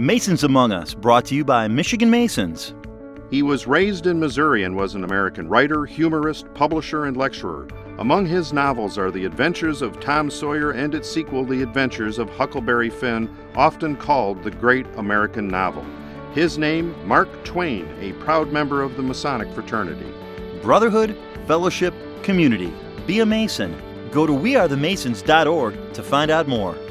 Masons Among Us, brought to you by Michigan Masons. He was raised in Missouri and was an American writer, humorist, publisher, and lecturer. Among his novels are The Adventures of Tom Sawyer and its sequel, The Adventures of Huckleberry Finn, often called the Great American Novel. His name, Mark Twain, a proud member of the Masonic Fraternity. Brotherhood, fellowship, community. Be a Mason. Go to wearethemasons.org to find out more.